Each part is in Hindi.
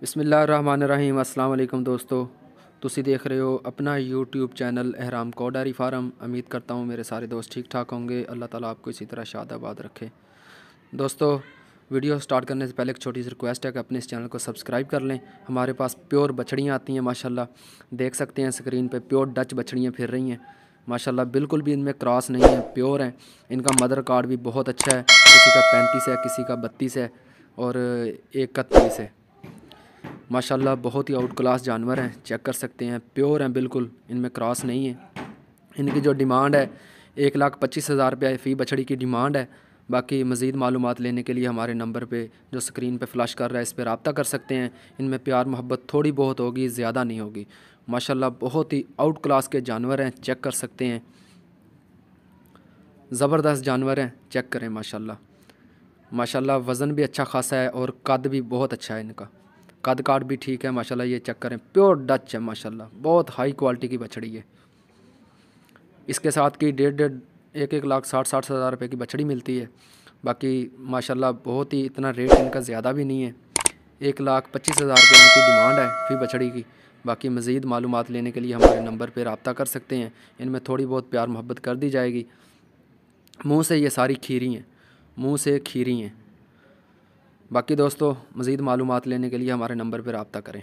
बिस्मिल्लाहिर्रहमानिर्रहीम। अस्सलाम वालेकुम दोस्तों, तुसी देख रहे हो अपना यूट्यूब चैनल अहराम को डेयरी फार्म। उम्मीद करता हूँ मेरे सारे दोस्त ठीक ठाक होंगे। अल्लाह ताला आपको इसी तरह शादाबाद रखे। दोस्तों, वीडियो स्टार्ट करने से पहले एक छोटी सी रिक्वेस्ट है कि अपने इस चैनल को सब्सक्राइब कर लें। हमारे पास प्योर बछड़ियाँ आती हैं माशाल्लाह, देख सकते हैं स्क्रीन पर प्योर डच बछड़ियाँ फिर रही हैं माशाल्लाह। बिल्कुल भी इनमें क्रॉस नहीं है, प्योर हैं। इनका मदर कार्ड भी बहुत अच्छा है, किसी का 35 है, किसी का 32 है और 31 है माशाल्लाह। बहुत ही आउट क्लास जानवर हैं, चेक कर सकते हैं, प्योर हैं बिल्कुल, इनमें क्रॉस नहीं है। इनकी जो डिमांड है 1,25,000 रुपया फ़ी बछड़ी की डिमांड है। बाकी मज़ीद मालूमात लेने के लिए हमारे नंबर पे जो स्क्रीन पे फ्लैश कर रहा है इस पर रब्ता कर सकते हैं। इनमें प्यार मोहब्बत थोड़ी बहुत होगी, ज़्यादा नहीं होगी माशाल्लाह। बहुत ही आउट क्लास के जानवर हैं, चेक कर सकते हैं, ज़बरदस्त जानवर हैं, चेक करें माशाल्लाह। माशाल्लाह वज़न भी अच्छा खासा है और कद भी बहुत अच्छा है इनका, कद काट भी ठीक है माशाल्लाह। ये चेक करें, प्योर डच है माशाल्लाह, बहुत हाई क्वालिटी की बछड़ी है। इसके साथ की 1,60,000 रुपये की बछड़ी मिलती है। बाकी माशाल्लाह बहुत ही, इतना रेट इनका ज़्यादा भी नहीं है, 1,25,000 रुपये इनकी डिमांड है फ़ी बछड़ी की। बाकी मज़ीद मालूमात लेने के लिए हमारे नंबर पर रब्ता कर सकते हैं। इनमें थोड़ी बहुत प्यार मोहब्बत कर दी जाएगी। मुँह से ये सारी खीरी हैं, मुँह से खीरी हैं। बाकी दोस्तों, मज़ीद मालूमात लेने के लिए हमारे नंबर पर रब्ता करें।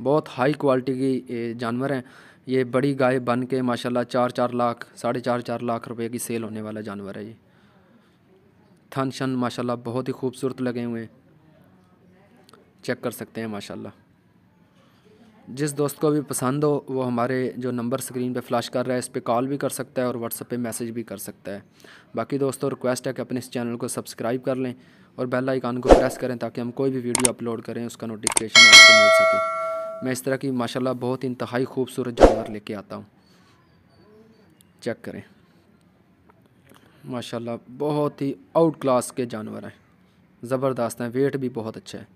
बहुत हाई क्वालिटी की जानवर हैं। ये बड़ी गाय बन के माशाल्लाह 4-4 लाख, 4.5-4 लाख रुपए की सेल होने वाला जानवर है। ये थन शन माशाल्लाह बहुत ही खूबसूरत लगे हुए हैं, चेक कर सकते हैं माशाल्लाह। जिस दोस्त को भी पसंद हो वो हमारे जो नंबर स्क्रीन पे फ्लैश कर रहा है इस पे कॉल भी कर सकता है और व्हाट्सएप पे मैसेज भी कर सकता है। बाकी दोस्तों, रिक्वेस्ट है कि अपने इस चैनल को सब्सक्राइब कर लें और बेल आइकन को प्रेस करें ताकि हम कोई भी वीडियो अपलोड करें उसका नोटिफिकेशन आपको मिल सके। मैं इस तरह की माशाल्लाह बहुत इंतहाई खूबसूरत जानवर लेके आता हूँ, चेक करें माशाल्लाह। बहुत ही आउट क्लास के जानवर हैं, ज़बरदस्त हैं, वेट भी बहुत अच्छा है।